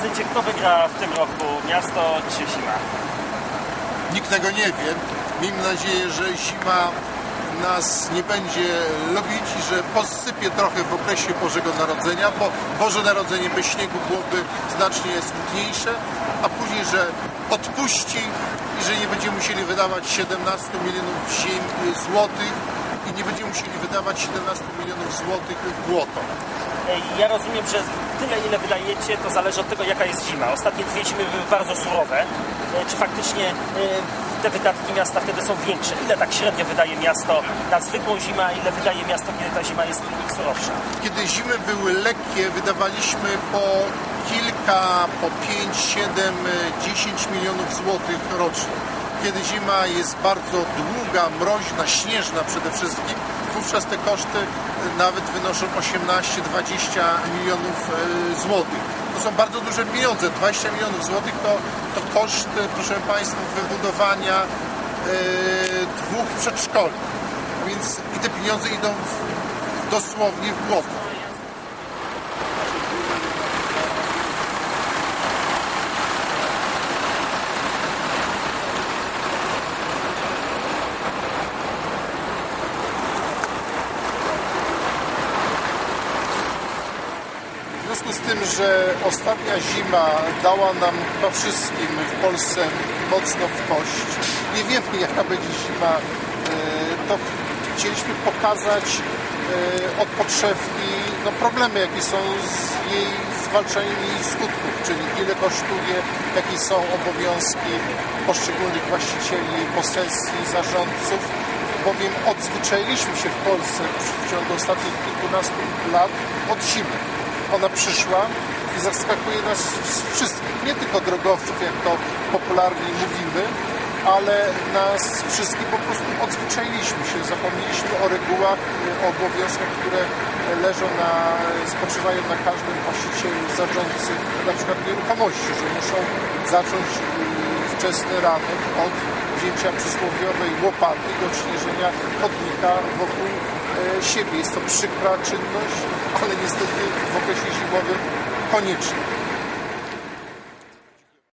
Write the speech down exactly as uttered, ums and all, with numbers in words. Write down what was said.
zgadnijcie, kto wygra w tym roku, miasto czy zima? Nikt tego nie wie. Miejmy nadzieję, że zima nas nie będzie lubić i że posypie trochę w okresie Bożego Narodzenia, bo Boże Narodzenie bez śniegu byłoby znacznie smutniejsze, a później, że odpuści i że nie będziemy musieli wydawać siedemnaście milionów złotych i nie będziemy musieli wydawać siedemnaście milionów złotych w błoto. Ja rozumiem, że tyle, ile wydajecie, to zależy od tego, jaka jest zima. Ostatnie dwie zimy były bardzo surowe. Czy faktycznie te wydatki miasta wtedy są większe? Ile tak średnio wydaje miasto na zwykłą zimę, a ile wydaje miasto, kiedy ta zima jest ich surowsza? Kiedy zimy były lekkie, wydawaliśmy po kilka, po pięć, siedem, dziesięć milionów złotych rocznie. Kiedy zima jest bardzo długa, mroźna, śnieżna przede wszystkim, wówczas te koszty nawet wynoszą osiemnaście do dwudziestu milionów złotych. To są bardzo duże pieniądze. dwadzieścia milionów złotych to, to koszt, proszę Państwa, wybudowania e, dwóch przedszkoli. Więc i te pieniądze idą w, dosłownie w błoto. W związku z tym, że ostatnia zima dała nam chyba wszystkim w Polsce mocno w kość, nie wiemy jaka będzie zima, to chcieliśmy pokazać od podszewki no, problemy, jakie są z jej zwalczaniem jej skutków, czyli ile kosztuje, jakie są obowiązki poszczególnych właścicieli, posesji, zarządców, bowiem odzwyczailiśmy się w Polsce w ciągu ostatnich kilkunastu lat od zimy. Ona przyszła i zaskakuje nas wszystkich, nie tylko drogowców, jak to popularnie mówimy, ale nas wszystkich po prostu odzwyczailiśmy się, zapomnieliśmy o regułach, o obowiązkach, które leżą na, spoczywają na każdym właścicielu, zarządcy, na przykład nieruchomości, że muszą zacząć wczesny ranek od wzięcia przysłowiowej łopaty do odśnieżenia chodnika wokół siebie. Jest to przykra czynność, ale niestety w okresie zimowym konieczna.